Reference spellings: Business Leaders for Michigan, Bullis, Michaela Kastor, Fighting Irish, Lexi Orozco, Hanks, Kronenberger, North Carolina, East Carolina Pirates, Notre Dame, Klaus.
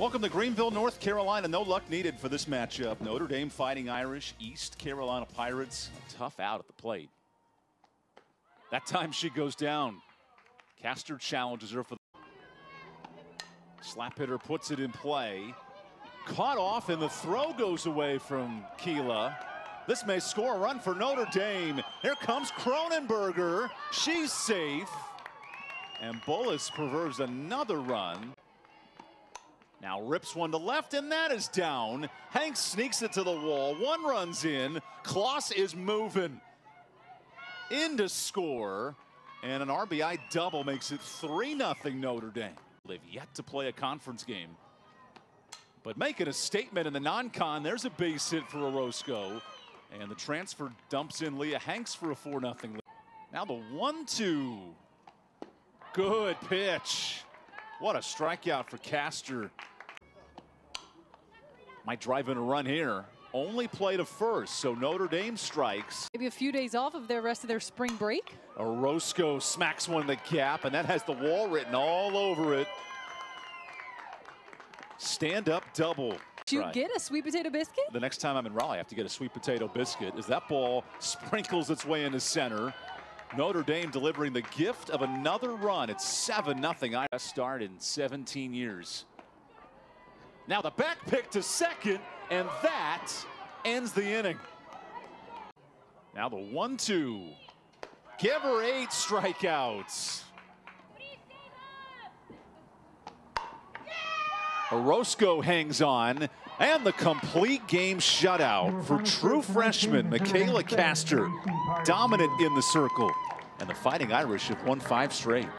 Welcome to Greenville, North Carolina. No luck needed for this matchup. Notre Dame Fighting Irish, East Carolina Pirates. Tough out at the plate. That time she goes down. Kastor challenges her for the slap hitter, puts it in play. Caught off, and the throw goes away from Keela. This may score a run for Notre Dame. Here comes Kronenberger. She's safe. And Bullis preserves another run. Now rips one to left, and that is down. Hanks sneaks it to the wall. One run's in. Klaus is moving in to score. And an RBI double makes it 3-0 Notre Dame. They've yet to play a conference game, but making a statement in the non-con. There's a base hit for Orozco. And the transfer dumps in Leah Hanks for a 4-0 lead. Now the 1-2. Good pitch. What a strikeout for Kastor. Might drive in a run here. Only play to first, so Notre Dame strikes. Maybe a few days off of the rest of their spring break. Orozco smacks one in the gap, and that has the wall written all over it. Stand-up double. Did you get a sweet potato biscuit? The next time I'm in Raleigh, I have to get a sweet potato biscuit. As that ball sprinkles its way into center. Notre Dame delivering the gift of another run. It's 7-0. I started in 17 years. Now the back pick to second, and that ends the inning. Now the 1-2. Give her 8 strikeouts. Orozco hangs on, and the complete game shutout for true freshman Michaela Kastor, dominant in the circle. And the Fighting Irish have won 5 straight.